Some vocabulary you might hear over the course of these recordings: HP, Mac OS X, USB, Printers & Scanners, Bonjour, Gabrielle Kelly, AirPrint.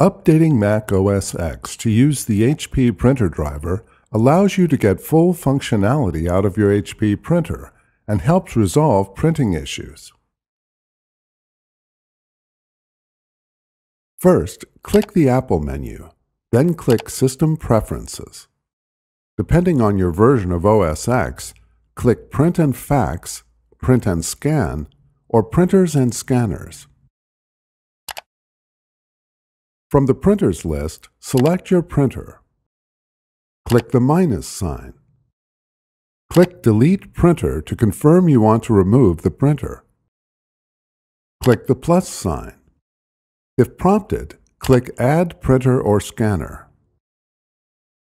Updating Mac OS X to use the HP printer driver allows you to get full functionality out of your HP printer and helps resolve printing issues. First, click the Apple menu, then click System Preferences. Depending on your version of OS X, click Print and Fax, Print and Scan, or Printers and Scanners. From the printers list, select your printer. Click the minus sign. Click Delete Printer to confirm you want to remove the printer. Click the plus sign. If prompted, click Add Printer or Scanner.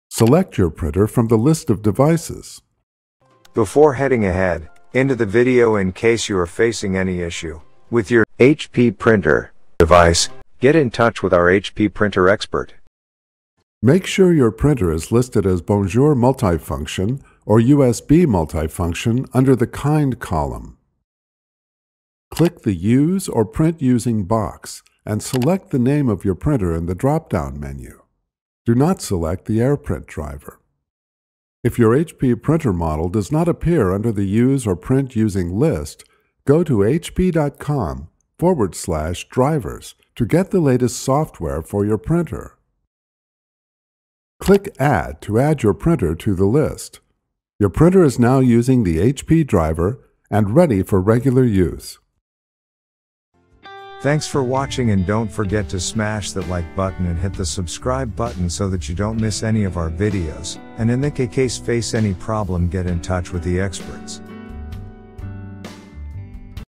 Select your printer from the list of devices. Before heading ahead, into the video in case you are facing any issue with your HP printer device, get in touch with our HP printer expert. Make sure your printer is listed as Bonjour Multifunction or USB Multifunction under the Kind column. Click the Use or Print Using box and select the name of your printer in the drop-down menu. Do not select the AirPrint driver. If your HP printer model does not appear under the Use or Print Using list, go to hp.com/drivers to get the latest software for your printer. Click Add to add your printer to the list. Your printer is now using the HP driver and ready for regular use. Thanks for watching, and don't forget to smash that like button and hit the subscribe button so that you don't miss any of our videos, and in the case face any problem, get in touch with the experts.